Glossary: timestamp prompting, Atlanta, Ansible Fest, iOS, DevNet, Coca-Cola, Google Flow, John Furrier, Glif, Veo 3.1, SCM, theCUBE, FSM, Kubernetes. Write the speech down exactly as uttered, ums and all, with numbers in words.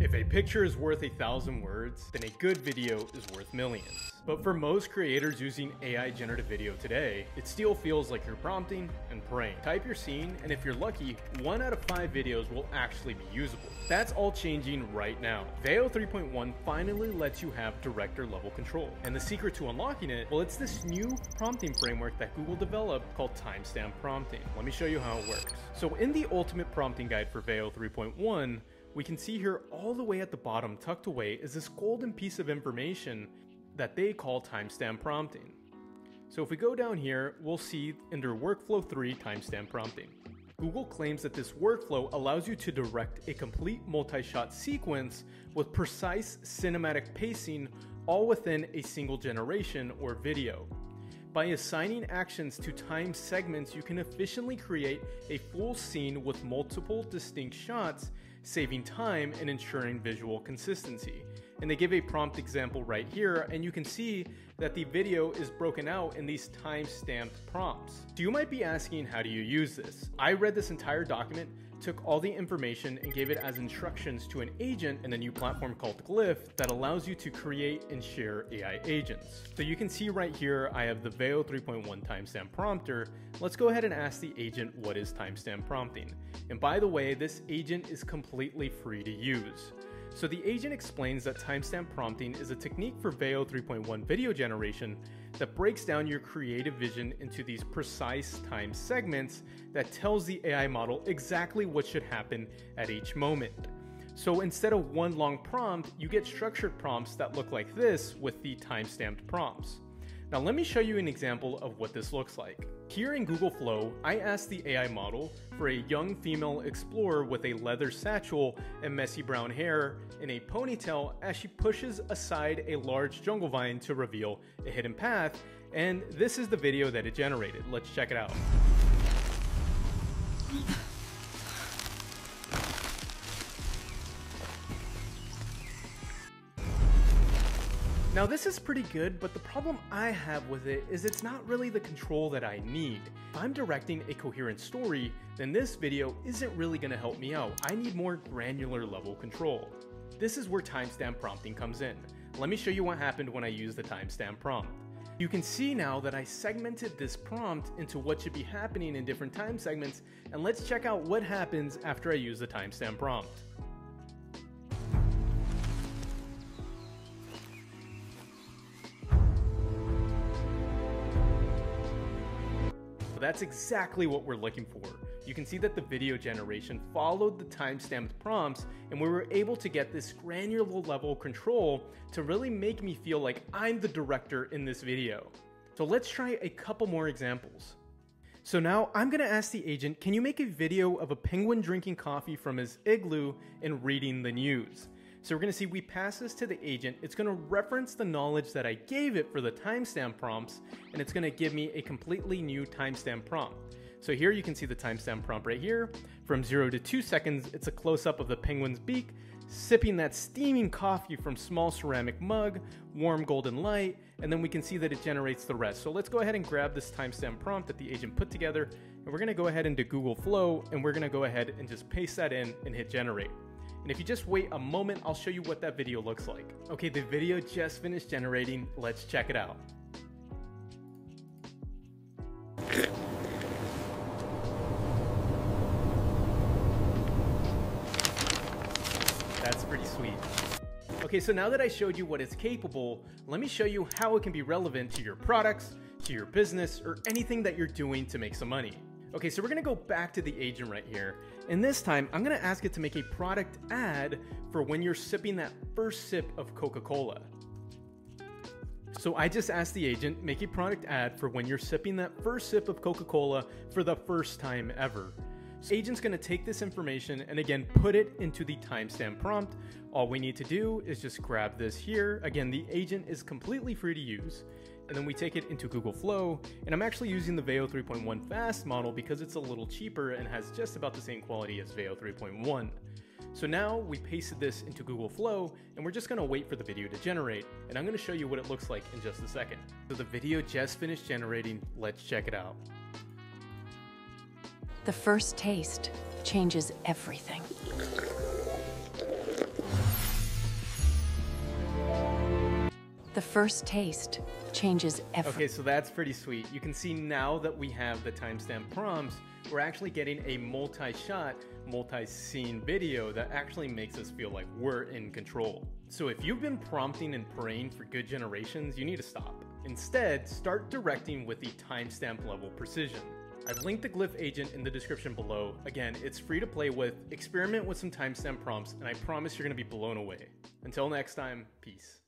If a picture is worth a thousand words, then a good video is worth millions. But for most creators using A I generative video today, it still feels like you're prompting and praying. Type your scene, and if you're lucky, one out of five videos will actually be usable. That's all changing right now. Veo three point one finally lets you have director level control. And the secret to unlocking it, well, it's this new prompting framework that Google developed called timestamp prompting. Let me show you how it works. So in the ultimate prompting guide for Veo three point one, we can see here all the way at the bottom tucked away is this golden piece of information that they call timestamp prompting. So if we go down here, we'll see under workflow three, timestamp prompting. Google claims that this workflow allows you to direct a complete multi-shot sequence with precise cinematic pacing, all within a single generation or video. By assigning actions to time segments, you can efficiently create a full scene with multiple distinct shots, saving time and ensuring visual consistency. And they give a prompt example right here, and you can see that the video is broken out in these time-stamped prompts. So you might be asking, how do you use this? I read this entire document, took all the information and gave it as instructions to an agent in a new platform called Glif that allows you to create and share A I agents. So you can see right here, I have the Veo three point one timestamp prompter. Let's go ahead and ask the agent, what is timestamp prompting? And by the way, this agent is completely free to use. So the agent explains that timestamp prompting is a technique for Veo three point one video generation that breaks down your creative vision into these precise time segments that tells the A I model exactly what should happen at each moment. So instead of one long prompt, you get structured prompts that look like this with the timestamped prompts. Now let me show you an example of what this looks like. Here in Google Flow, I asked the A I model for a young female explorer with a leather satchel and messy brown hair in a ponytail as she pushes aside a large jungle vine to reveal a hidden path, and this is the video that it generated. Let's check it out. Now this is pretty good, but the problem I have with it is it's not really the control that I need. If I'm directing a coherent story, then this video isn't really gonna help me out. I need more granular level control. This is where timestamp prompting comes in. Let me show you what happened when I used the timestamp prompt. You can see now that I segmented this prompt into what should be happening in different time segments, and let's check out what happens after I use the timestamp prompt. That's exactly what we're looking for. You can see that the video generation followed the time-stamped prompts, and we were able to get this granular level control to really make me feel like I'm the director in this video. So let's try a couple more examples. So now I'm gonna ask the agent, can you make a video of a penguin drinking coffee from his igloo and reading the news? So we're gonna see, we pass this to the agent, it's gonna reference the knowledge that I gave it for the timestamp prompts, and it's gonna give me a completely new timestamp prompt. So here you can see the timestamp prompt right here. From zero to two seconds, it's a close-up of the penguin's beak, sipping that steaming coffee from small ceramic mug, warm golden light, and then we can see that it generates the rest. So let's go ahead and grab this timestamp prompt that the agent put together, and we're gonna go ahead into Google Flow, and we're gonna go ahead and just paste that in and hit generate. And if you just wait a moment, I'll show you what that video looks like. Okay, the video just finished generating. Let's check it out. That's pretty sweet. Okay, so now that I showed you what it's capable, let me show you how it can be relevant to your products, to your business, or anything that you're doing to make some money. Okay, so we're gonna go back to the agent right here. And this time, I'm gonna ask it to make a product ad for when you're sipping that first sip of Coca-Cola. So I just asked the agent, make a product ad for when you're sipping that first sip of Coca-Cola for the first time ever. So agent's gonna take this information and again, put it into the timestamp prompt. All we need to do is just grab this here. Again, the agent is completely free to use. And then we take it into Google Flow, and I'm actually using the Veo three point one fast model because it's a little cheaper and has just about the same quality as Veo three point one. So now we pasted this into Google Flow, and we're just gonna wait for the video to generate, and I'm gonna show you what it looks like in just a second. So the video just finished generating, let's check it out. The first taste changes everything. The first taste changes everything. Okay, so that's pretty sweet. You can see now that we have the timestamp prompts, we're actually getting a multi-shot, multi-scene video that actually makes us feel like we're in control. So if you've been prompting and praying for good generations, you need to stop. Instead, start directing with the timestamp level precision. I've linked the Glif agent in the description below. Again, it's free to play with, experiment with some timestamp prompts, and I promise you're gonna be blown away. Until next time, peace.